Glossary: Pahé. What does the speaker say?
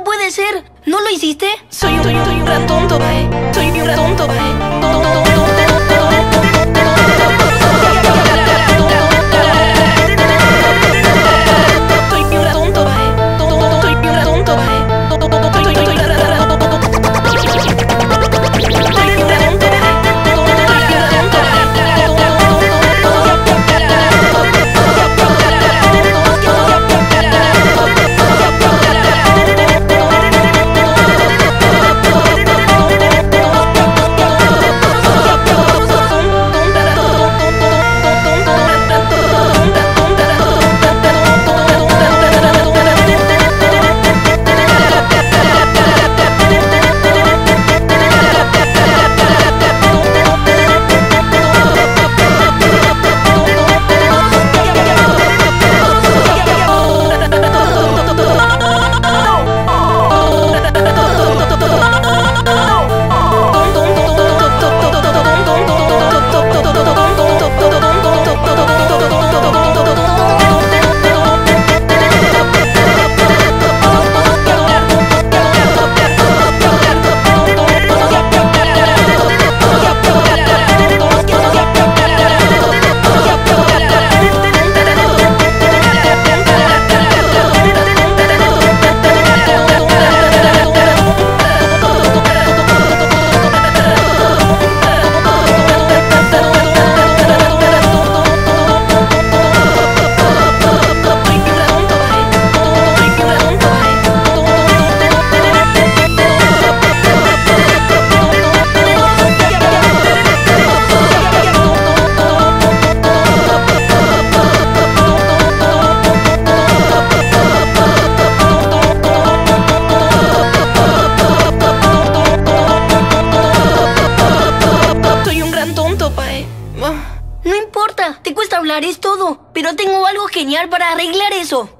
¡No puede ser! ¿No lo hiciste? Soy un ratón, Pahé. Soy un ratón, Pahé. No importa, te cuesta hablar, es todo. Pero tengo algo genial para arreglar eso.